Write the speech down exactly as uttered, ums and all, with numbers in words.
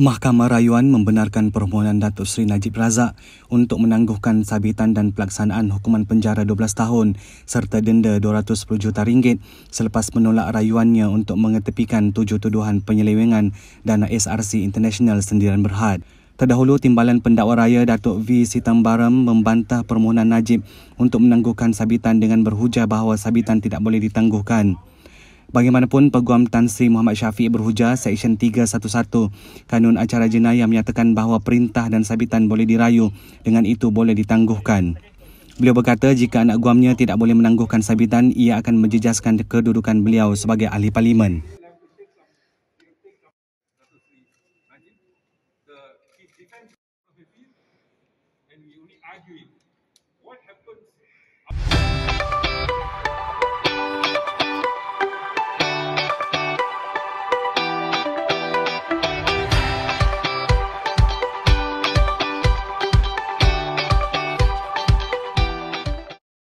Mahkamah Rayuan membenarkan permohonan Datuk Seri Najib Razak untuk menangguhkan sabitan dan pelaksanaan hukuman penjara dua belas tahun serta denda dua ratus sepuluh juta ringgit selepas menolak rayuannya untuk mengetepikan tujuh tuduhan penyelewengan dana S R C International Sdn Bhd. Terdahulu, Timbalan Pendakwa Raya Datuk V. Sitambaram membantah permohonan Najib untuk menangguhkan sabitan dengan berhujah bahawa sabitan tidak boleh ditangguhkan. Bagaimanapun, Peguam Tan Sri Muhammad Syafiq berhujah Seksyen tiga satu satu Kanun Acara Jenayah menyatakan bahawa perintah dan sabitan boleh dirayu, dengan itu boleh ditangguhkan. Beliau berkata jika anak guamnya tidak boleh menangguhkan sabitan, ia akan menjejaskan kedudukan beliau sebagai ahli parlimen.